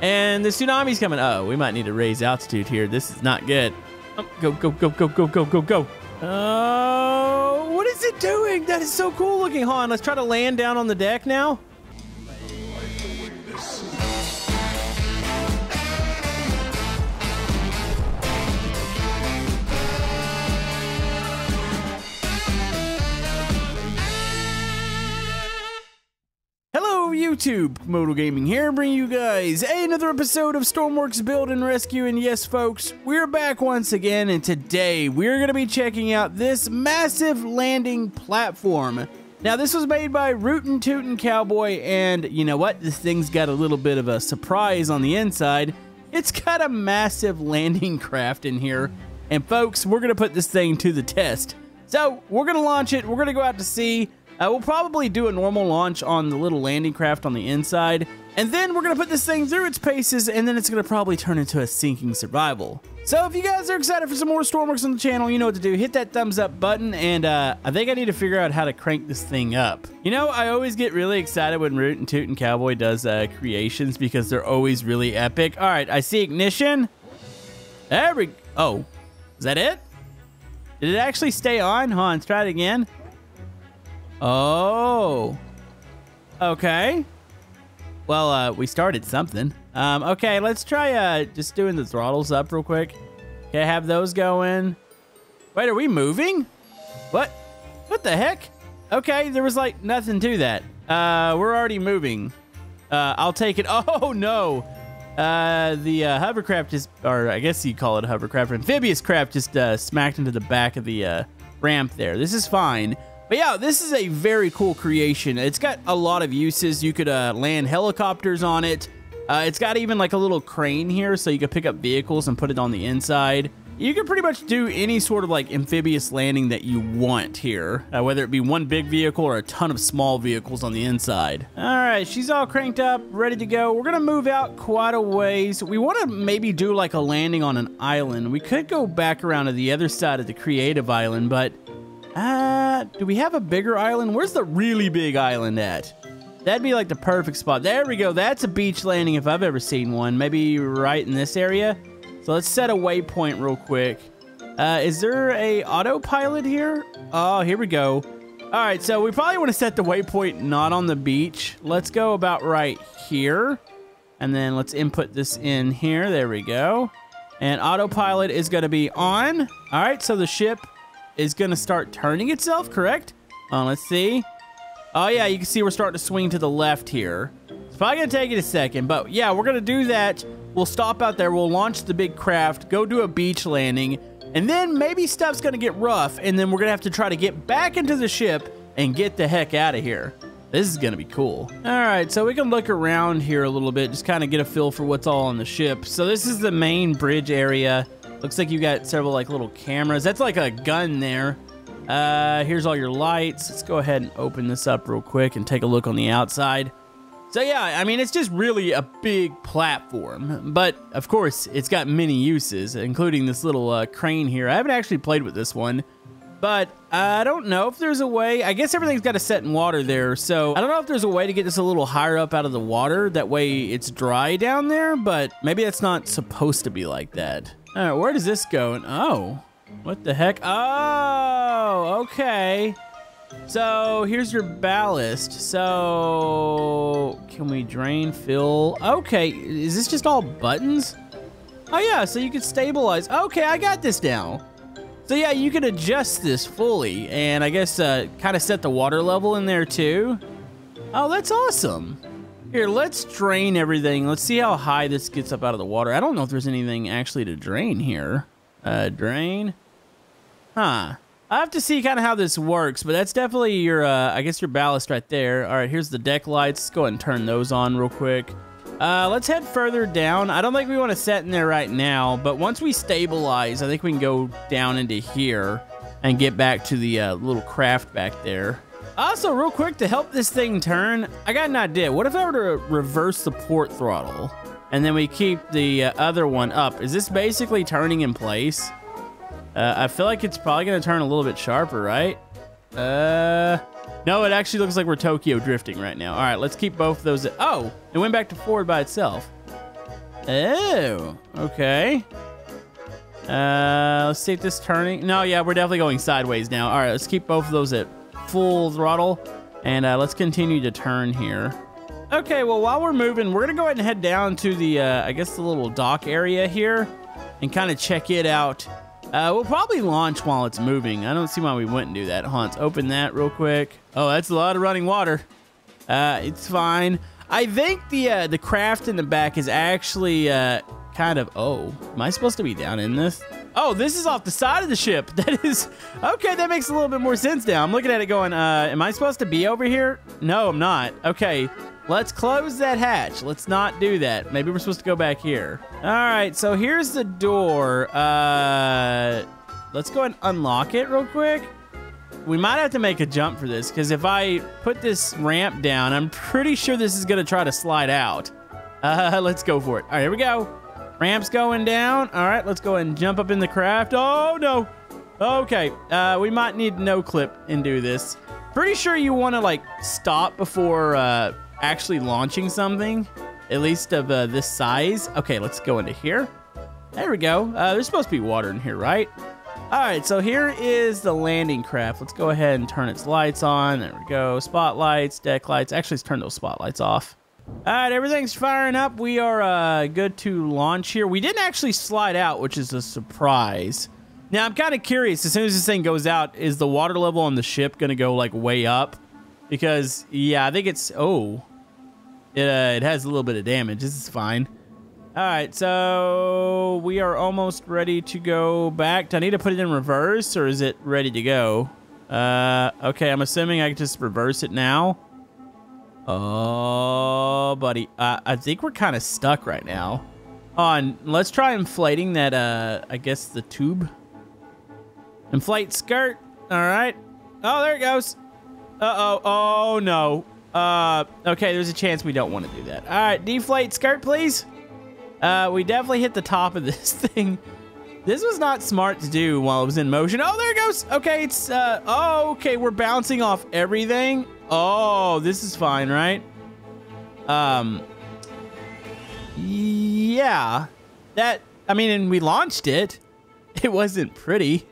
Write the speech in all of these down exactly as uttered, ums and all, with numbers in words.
And the tsunami's coming. Oh, we might need to raise altitude here. This is not good. Oh, go, go, go, go, go, go, go, go. Oh, what is it doing? That is so cool looking. Hold on, let's try to land down on the deck now. YouTube, Camodo Gaming here, bringing you guys another episode of Stormworks Build and Rescue. And yes, folks, we're back once again, and today we're going to be checking out this massive landing platform. Now, this was made by Rootin' Tootin' Cowboy, and you know what? This thing's got a little bit of a surprise on the inside. It's got a massive landing craft in here, and folks, we're going to put this thing to the test. So, we're going to launch it, we're going to go out to sea. Uh, we'll probably do a normal launch on the little landing craft on the inside, and then we're going to put this thing through its paces, and then it's going to probably turn into a sinking survival. So if you guys are excited for some more Stormworks on the channel, you know what to do. Hit that thumbs up button, and uh, I think I need to figure out how to crank this thing up. You know, I always get really excited when Rootin' Tootin' Cowboy does uh, creations because they're always really epic. All right, I see ignition. There we go. Oh, is that it? Did it actually stay on? Hold on, let's try it again. Oh, okay. Well, uh, we started something. Um, okay, let's try uh, just doing the throttles up real quick. Okay, have those going. Wait, are we moving? What? What the heck? Okay, there was like nothing to that. Uh, we're already moving. Uh, I'll take it. Oh, no. Uh, the uh, hovercraft just, or I guess you call it a hovercraft, amphibious craft just uh, smacked into the back of the uh, ramp there. This is fine. But yeah, this is a very cool creation. It's got a lot of uses. You could uh, land helicopters on it. Uh, it's got even like a little crane here, so you could pick up vehicles and put it on the inside. You can pretty much do any sort of like amphibious landing that you want here, uh, whether it be one big vehicle or a ton of small vehicles on the inside. All right, she's all cranked up, ready to go. We're gonna move out quite a ways. We wanna maybe do like a landing on an island. We could go back around to the other side of the creative island, but Uh, do we have a bigger island? Where's the really big island at? That'd be like the perfect spot. There we go. That's a beach landing if I've ever seen one. Maybe right in this area. So let's set a waypoint real quick. Uh, is there a autopilot here? Oh, here we go. All right, so we probably want to set the waypoint not on the beach. Let's go about right here. And then let's input this in here. There we go. And autopilot is going to be on. All right, so the ship is gonna start turning itself, correct? Uh, let's see. Oh yeah, you can see we're starting to swing to the left here. It's probably gonna take it a second, but yeah, we're gonna do that. We'll stop out there, we'll launch the big craft, go do a beach landing, and then maybe stuff's gonna get rough, and then we're gonna have to try to get back into the ship and get the heck out of here. This is gonna be cool. All right, so we can look around here a little bit, just kind of get a feel for what's all on the ship. So this is the main bridge area. Looks like you got several like little cameras. That's like a gun there. Uh, here's all your lights. Let's go ahead and open this up real quick and take a look on the outside. So yeah, I mean, it's just really a big platform, but of course it's got many uses, including this little uh, crane here. I haven't actually played with this one, but I don't know if there's a way. I guess everything's got to set in water there. So I don't know if there's a way to get this a little higher up out of the water. That way it's dry down there, but maybe that's not supposed to be like that. All right, where does this go? Oh, what the heck? Oh, okay. So here's your ballast. So can we drain, fill? Okay, is this just all buttons? Oh yeah, so you can stabilize. Okay, I got this now. So yeah, you can adjust this fully, and I guess uh, kind of set the water level in there too. Oh, that's awesome. Here, let's drain everything. Let's see how high this gets up out of the water. I don't know if there's anything actually to drain here. Uh, drain. Huh. I have to see kind of how this works, but that's definitely your, uh, I guess your ballast right there. All right, here's the deck lights. Let's go ahead and turn those on real quick. Uh, let's head further down. I don't think we want to set in there right now, but once we stabilize, I think we can go down into here and get back to the uh, little craft back there. Also, real quick, to help this thing turn, I got an idea. What if I were to reverse the port throttle and then we keep the uh, other one up? Is this basically turning in place? Uh, I feel like it's probably gonna turn a little bit sharper, right? Uh, no, it actually looks like we're Tokyo drifting right now. All right, let's keep both of those. Oh, it went back to forward by itself. Oh, okay. Uh, let's take this turning. No, yeah, we're definitely going sideways now. All right, let's keep both of those at full throttle, and uh, let's continue to turn here. Okay, well, while we're moving, we're going to go ahead and head down to the, uh, I guess, the little dock area here and kind of check it out. Uh, we'll probably launch while it's moving. I don't see why we wouldn't do that. Hold on, let's open that real quick. Oh, that's a lot of running water. Uh, it's fine. I think the, uh, the craft in the back is actually... Uh, kind of oh am I supposed to be down in this? Oh, this is off the side of the ship. That is okay. That makes a little bit more sense now. I'm looking at it going, uh am I supposed to be over here? No, I'm not. Okay, let's close that hatch. Let's not do that. Maybe we're supposed to go back here. All right, so here's the door. Uh let's go and unlock it real quick. We might have to make a jump for this, because if I put this ramp down, I'm pretty sure this is going to try to slide out. Uh let's go for it. All right, here we go. Ramp's going down. All right, let's go ahead and jump up in the craft. Oh, no. Okay, uh, we might need no clip and do this. Pretty sure you want to, like, stop before uh, actually launching something, at least of uh, this size. Okay, let's go into here. There we go. Uh, there's supposed to be water in here, right? All right, so here is the landing craft. Let's go ahead and turn its lights on. There we go. Spotlights, deck lights. Actually, let's turn those spotlights off. All right, everything's firing up. We are uh, good to launch here. We didn't actually slide out, which is a surprise. Now, I'm kind of curious. As soon as this thing goes out, is the water level on the ship going to go, like, way up? Because, yeah, I think it's... Oh. It, uh, it has a little bit of damage. This is fine. All right, so we are almost ready to go back. Do I need to put it in reverse, or is it ready to go? Uh, okay, I'm assuming I can just reverse it now. Oh, buddy. Uh, I think we're kind of stuck right now. On, let's try inflating that, uh, I guess, the tube. Inflate skirt. All right. Oh, there it goes. Uh-oh. Oh, no. Uh, okay, there's a chance we don't want to do that. All right, deflate skirt, please. Uh, we definitely hit the top of this thing. This was not smart to do while it was in motion. Oh, there it goes. Okay, it's, uh, oh, okay, we're bouncing off everything. Oh, this is fine, right? Um, yeah, that, I mean, and we launched it. It wasn't pretty.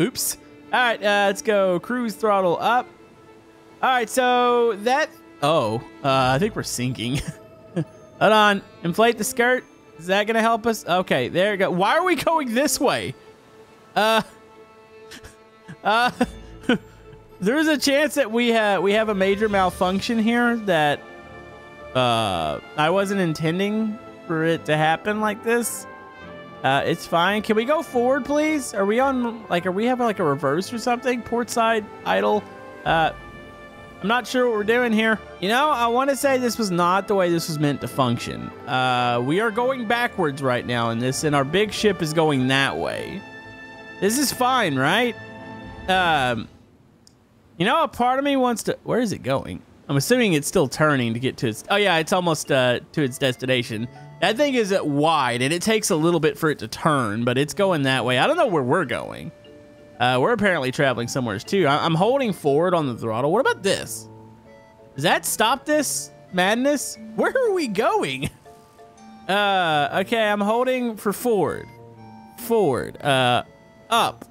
Oops. All right, uh, let's go cruise throttle up. All right, so that, oh, uh, I think we're sinking. Hold on, inflate the skirt. Is that gonna help us? Okay, there you go. Why are we going this way? Uh, uh, there's a chance that we have we have a major malfunction here that uh, I wasn't intending for it to happen like this. Uh, it's fine. Can we go forward, please? Are we on like are we having like a reverse or something? Port side idle. Uh, I'm not sure what we're doing here. You know, I want to say this was not the way this was meant to function. Uh, we are going backwards right now in this, and our big ship is going that way. This is fine, right? Um, you know, a part of me wants to... Where is it going? I'm assuming it's still turning to get to its... Oh, yeah, it's almost uh, to its destination. That thing is wide, and it takes a little bit for it to turn, but it's going that way. I don't know where we're going. Uh, we're apparently traveling somewheres too. I I'm holding forward on the throttle. What about this? Does that stop this madness? Where are we going? Uh, okay, I'm holding for forward. Forward. Uh, up.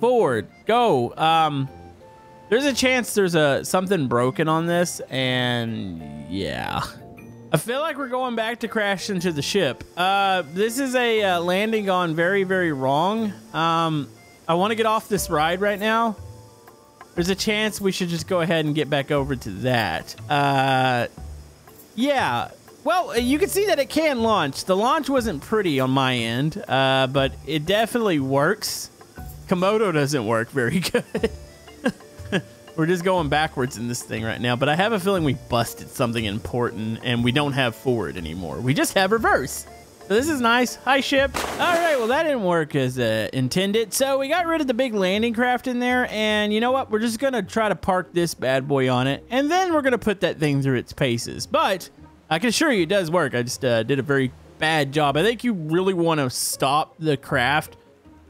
Forward. Go. Um, there's a chance there's a something broken on this, and yeah. I feel like we're going back to crash into the ship. Uh, this is a uh, landing gone very, very wrong. Um... I want to get off this ride right now. There's a chance we should just go ahead and get back over to that. Uh, yeah. Well, you can see that it can launch. The launch wasn't pretty on my end, uh, but it definitely works. Camodo doesn't work very good. We're just going backwards in this thing right now, but I have a feeling we busted something important and we don't have forward anymore. We just have reverse. So this is nice. Hi, ship. All right, well, that didn't work as uh, intended. So we got rid of the big landing craft in there, and you know what? We're just going to try to park this bad boy on it, and then we're going to put that thing through its paces. But I can assure you it does work. I just uh, did a very bad job. I think you really want to stop the craft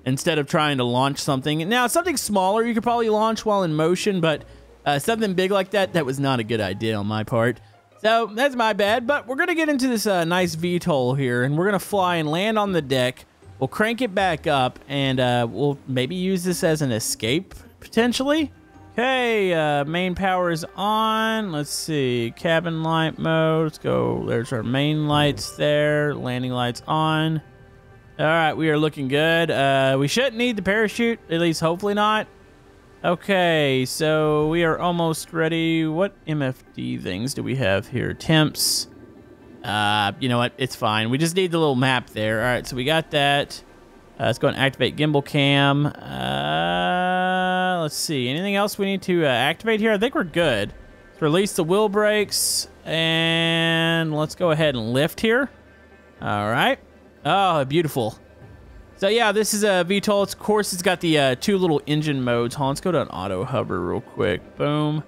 instead of trying to launch something. Now, something smaller you could probably launch while in motion, but uh, something big like that, that was not a good idea on my part. So that's my bad, but we're going to get into this uh, nice V TOL here, and we're going to fly and land on the deck. We'll crank it back up, and uh, we'll maybe use this as an escape, potentially. Okay, uh, main power is on. Let's see, cabin light mode. Let's go, there's our main lights there. Landing lights on. All right, we are looking good. Uh, we shouldn't need the parachute, at least hopefully not. Okay, so we are almost ready. What M F D things do we have here? Temps. Uh, you know what? It's fine. We just need the little map there. All right, so we got that. Uh, let's go and activate gimbal cam. Uh, let's see. Anything else we need to uh, activate here? I think we're good. Let's release the wheel brakes, and let's go ahead and lift here. All right. Oh, beautiful. So yeah, this is a V TOL. Of course, it's got the uh, two little engine modes. Hold on, let's go to an auto hover real quick. Boom.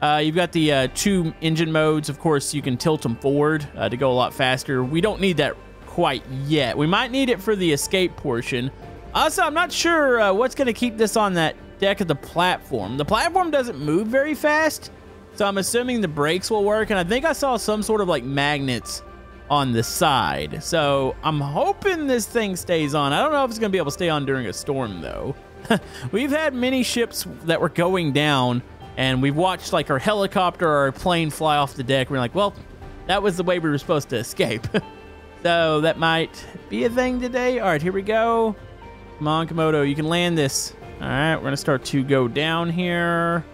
Uh, you've got the uh, two engine modes. Of course, you can tilt them forward uh, to go a lot faster. We don't need that quite yet. We might need it for the escape portion. Also, I'm not sure uh, what's going to keep this on that deck of the platform. The platform doesn't move very fast, so I'm assuming the brakes will work. And I think I saw some sort of like magnets on the side, so I'm hoping this thing stays on. I don't know if it's gonna be able to stay on during a storm though. We've had many ships that were going down, and we've watched like our helicopter or our plane fly off the deck. We're like, well, that was the way we were supposed to escape. So that might be a thing today. All right, here we go. Come on, Camodo, you can land this. All right, we're gonna start to go down here.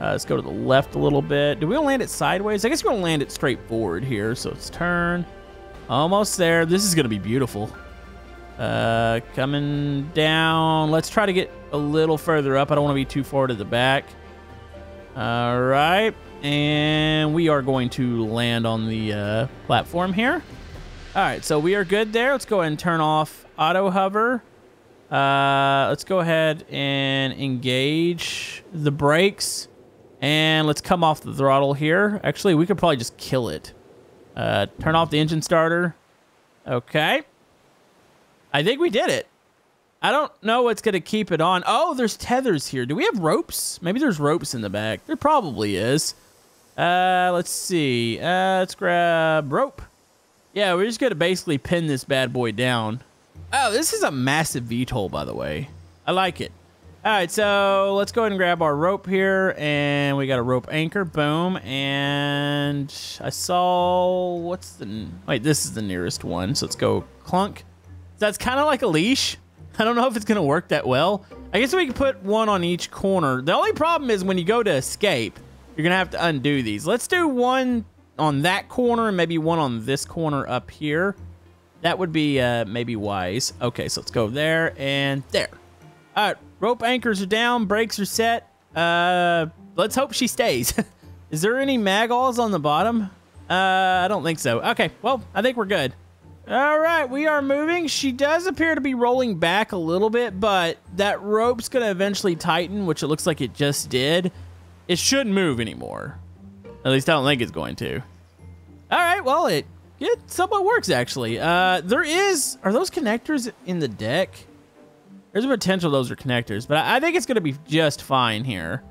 Uh, let's go to the left a little bit. Do we want to land it sideways? I guess we're going to land it straight forward here. So let's turn. Almost there. This is going to be beautiful. Uh, coming down. Let's try to get a little further up. I don't want to be too far to the back. All right. And we are going to land on the uh, platform here. All right. So we are good there. Let's go ahead and turn off auto hover. Uh, let's go ahead and engage the brakes. And let's come off the throttle here. Actually, we could probably just kill it. Uh, turn off the engine starter. Okay. I think we did it. I don't know what's going to keep it on. Oh, there's tethers here. Do we have ropes? Maybe there's ropes in the back. There probably is. Uh, let's see. Uh, let's grab rope. Yeah, we're just going to basically pin this bad boy down. Oh, this is a massive V TOL, by the way. I like it. All right, so let's go ahead and grab our rope here, and we got a rope anchor, boom, and I saw, what's the, wait, this is the nearest one, so let's go clunk. That's kind of like a leash. I don't know if it's going to work that well. I guess we can put one on each corner. The only problem is when you go to escape, you're going to have to undo these. Let's do one on that corner and maybe one on this corner up here. That would be uh, maybe wise. Okay, so let's go there and there. All right, rope anchors are down, brakes are set. Uh, let's hope she stays. Is there any magals on the bottom? Uh, I don't think so. Okay, well, I think we're good. All right, we are moving. She does appear to be rolling back a little bit, but that rope's gonna eventually tighten, which it looks like it just did. It shouldn't move anymore. At least I don't think it's going to. All right, well, it, it somewhat works actually. Uh, there is, are those connectors in the deck? There's a potential those are connectors, but I think it's going to be just fine here.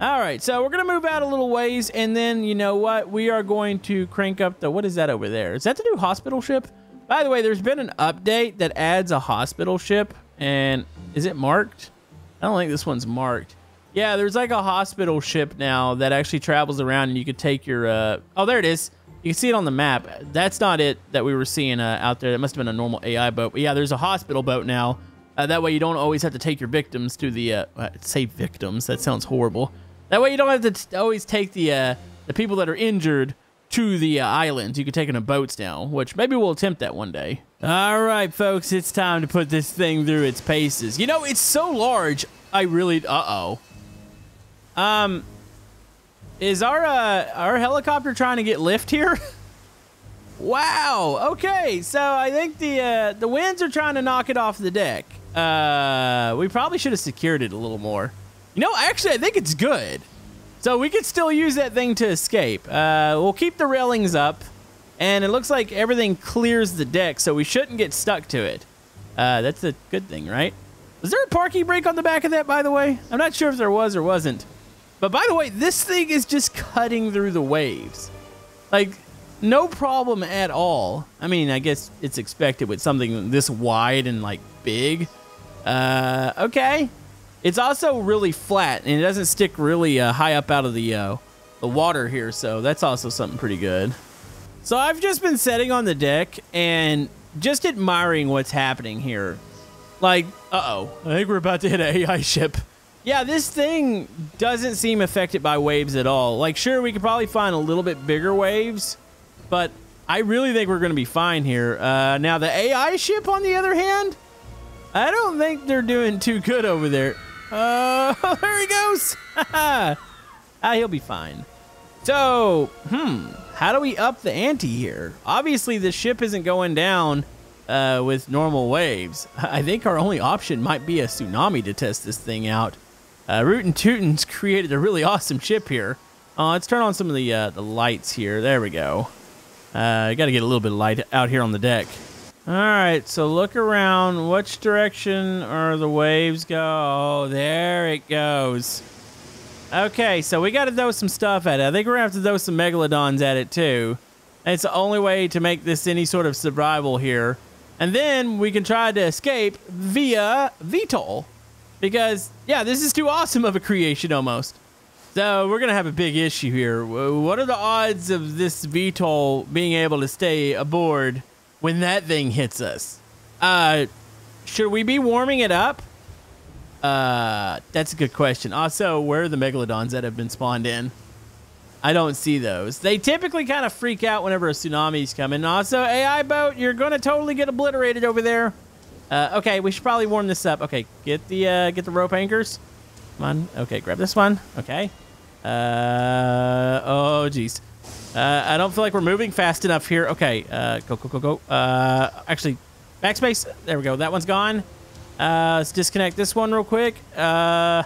All right, so we're going to move out a little ways, and then, you know what? We are going to crank up the... What is that over there? Is that the new hospital ship? By the way, there's been an update that adds a hospital ship, and is it marked? I don't think this one's marked. Yeah, there's like a hospital ship now that actually travels around, and you could take your... Uh, oh, there it is. You can see it on the map. That's not it that we were seeing uh, out there. That must have been a normal A I boat. But yeah, there's a hospital boat now. Uh, that way you don't always have to take your victims to the, uh, say victims, that sounds horrible. That way you don't have to t always take the, uh, the people that are injured to the uh, islands. You can take them to boats now, which maybe we'll attempt that one day. All right, folks, it's time to put this thing through its paces. You know, it's so large, I really, uh-oh. Um, is our, uh, our helicopter trying to get lift here? Wow, okay, so I think the, uh, the winds are trying to knock it off the deck. Uh, we probably should have secured it a little more. You know, actually, I think it's good. So we could still use that thing to escape. Uh, we'll keep the railings up, and it looks like everything clears the deck, so we shouldn't get stuck to it. Uh, that's a good thing, right? Was there a parking brake on the back of that, by the way? I'm not sure if there was or wasn't. But by the way, this thing is just cutting through the waves. Like, no problem at all. I mean, I guess it's expected with something this wide and, like, big. Uh, okay. It's also really flat, and it doesn't stick really uh, high up out of the, uh, the water here, so that's also something pretty good. So I've just been sitting on the deck and just admiring what's happening here. Like, uh-oh, I think we're about to hit an A I ship. Yeah, this thing doesn't seem affected by waves at all. Like, sure, we could probably find a little bit bigger waves, but I really think we're going to be fine here. Uh, now, the A I ship, on the other hand, I don't think they're doing too good over there. Uh, there he goes. Ah, he'll be fine. So, hmm, how do we up the ante here? Obviously, the ship isn't going down uh, with normal waves. I think our only option might be a tsunami to test this thing out. Uh, Rootin' Tootin's created a really awesome ship here. Uh, let's turn on some of the uh, the lights here. There we go. Uh, got to get a little bit of light out here on the deck. All right, so look around. Which direction are the waves go? Oh, there it goes. Okay, so we got to throw some stuff at it. I think we're going to have to throw some Megalodons at it, too. And it's the only way to make this any sort of survival here. And then we can try to escape via V T O L. Because, yeah, this is too awesome of a creation almost. So we're going to have a big issue here. What are the odds of this V T O L being able to stay aboard when that thing hits us? Uh, should we be warming it up? Uh, that's a good question. Also, where are the Megalodons that have been spawned in? I don't see those. They typically kind of freak out whenever a tsunami's coming. Also, A I boat, you're going to totally get obliterated over there. Uh, okay, we should probably warm this up. Okay, get the uh, get the rope anchors. Come on. Okay, grab this one. Okay. Uh, oh, geez. Uh, I don't feel like we're moving fast enough here. Okay, uh, go, go, go, go. Uh, actually, backspace. There we go. That one's gone. Uh, let's disconnect this one real quick. Uh,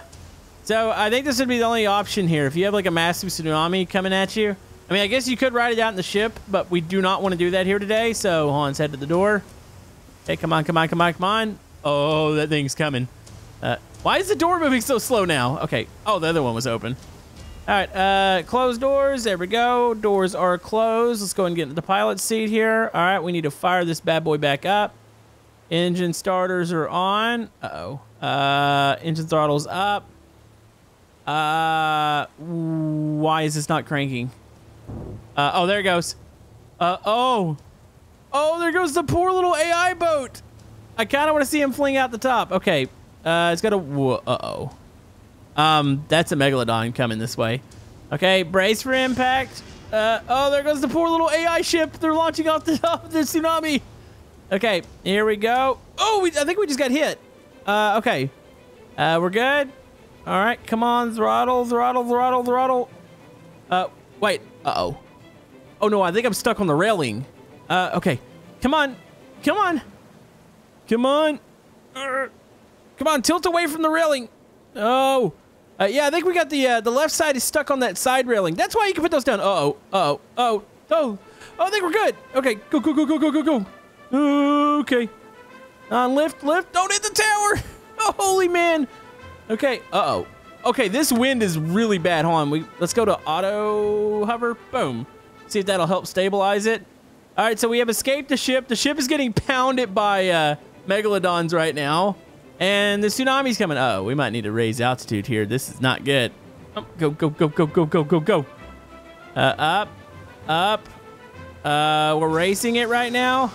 so I think this would be the only option here. If you have like a massive tsunami coming at you. I mean, I guess you could ride it out in the ship, but we do not want to do that here today. So Hans, head to the door. Hey, come on, come on, come on, come on. Oh, that thing's coming. Uh, why is the door moving so slow now? Okay. Oh, the other one was open. All right. Uh, closed doors. There we go. Doors are closed. Let's go and get into the pilot seat here. All right. We need to fire this bad boy back up. Engine starters are on. Uh-oh. Uh, engine throttle's up. Uh, why is this not cranking? Uh, oh, there it goes. Uh, oh. Oh, there goes the poor little A I boat. I kind of want to see him fling out the top. Okay. Uh, it's got a... Uh-oh. Um, that's a Megalodon coming this way. Okay, brace for impact. Uh, oh, there goes the poor little A I ship. They're launching off the top of the tsunami. Okay, here we go. Oh, we, I think we just got hit. Uh, okay. Uh, we're good. All right, come on. Throttle, throttle, throttle, throttle. Uh, wait. Uh-oh. Oh, no, I think I'm stuck on the railing. Uh, okay. Come on. Come on. Come on. Uh, come on, tilt away from the railing. Oh. Uh, yeah, I think we got the uh, the left side is stuck on that side railing. That's why you can put those down. Uh-oh. Uh-oh. Uh-oh. Oh. Oh, I think we're good. Okay, go, go, go, go, go, go, go. Okay. On uh, lift, lift. Don't hit the tower. Oh, holy man. Okay. Uh-oh. Okay, this wind is really bad. Hold on. We, let's go to auto hover. Boom. See if that'll help stabilize it. All right, so we have escaped the ship. The ship is getting pounded by uh, Megalodons right now. And the tsunami's coming. Uh oh, we might need to raise altitude here. This is not good. Oh, go, go, go, go, go, go, go, go. Uh, up. Up. Uh, we're racing it right now.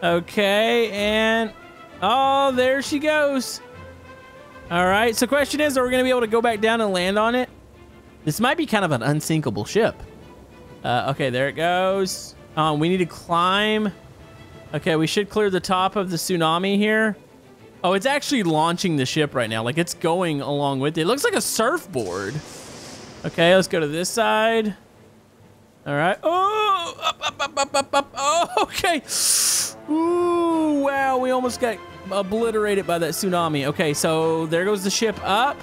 Okay, and oh, there she goes. All right, so question is, are we going to be able to go back down and land on it? This might be kind of an unsinkable ship. Uh, okay, there it goes. Um, we need to climb. Okay, we should clear the top of the tsunami here. Oh, it's actually launching the ship right now. Like, it's going along with it. It looks like a surfboard. Okay, let's go to this side. All right. Oh, up, up, up, up, up, up. Oh, okay. Ooh, wow, we almost got obliterated by that tsunami. Okay, so there goes the ship up.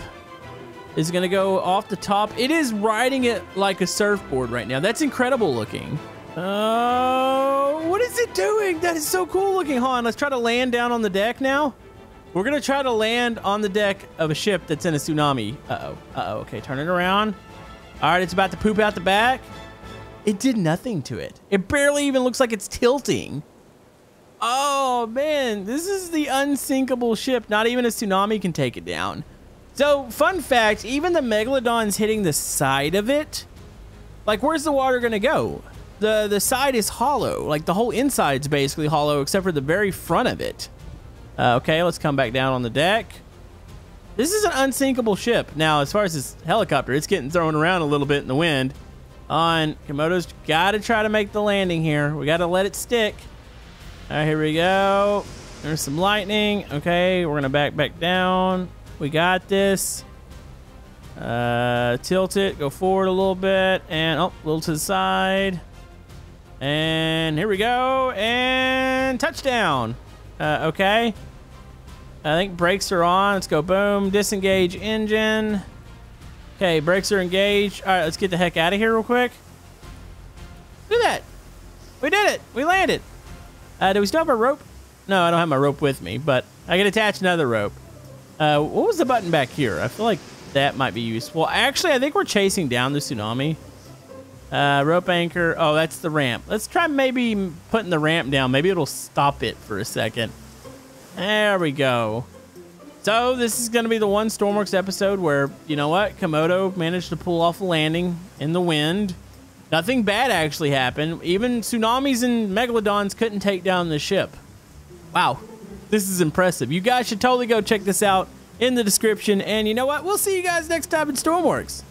It's gonna go off the top. It is riding it like a surfboard right now. That's incredible looking. Oh, uh, what is it doing? That is so cool looking. Hold on, let's try to land down on the deck now. We're gonna try to land on the deck of a ship that's in a tsunami. Uh-oh, uh-oh, okay, turn it around. All right, it's about to poop out the back. It did nothing to it. It barely even looks like it's tilting. Oh man, this is the unsinkable ship. Not even a tsunami can take it down. So fun fact, even the Megalodon's hitting the side of it. Like, where's the water gonna go? The, the side is hollow. Like, the whole inside's basically hollow except for the very front of it. Uh, okay, let's come back down on the deck. This is an unsinkable ship. Now, as far as this helicopter, it's getting thrown around a little bit in the wind. On Camodo's got to try to make the landing here. We got to let it stick. All right, here we go. There's some lightning. Okay, we're going to back back down. We got this. Uh, tilt it. Go forward a little bit. And, oh, a little to the side. And here we go. And touchdown. Uh, okay. I think brakes are on. Let's go. Boom. Disengage engine. Okay, brakes are engaged. All right, let's get the heck out of here real quick. Look at that. We did it. We landed. Uh, do we still have our rope? No, I don't have my rope with me, but I can attach another rope. Uh, what was the button back here? I feel like that might be useful. Actually, I think we're chasing down the tsunami. Uh, rope anchor. Oh, that's the ramp. Let's try maybe putting the ramp down. Maybe it'll stop it for a second. There we go. So this is going to be the one Stormworks episode where, you know what, Camodo managed to pull off a landing in the wind. Nothing bad actually happened. Even tsunamis and megalodons couldn't take down the ship. Wow, this is impressive. You guys should totally go check this out in the description. And you know what? We'll see you guys next time in Stormworks.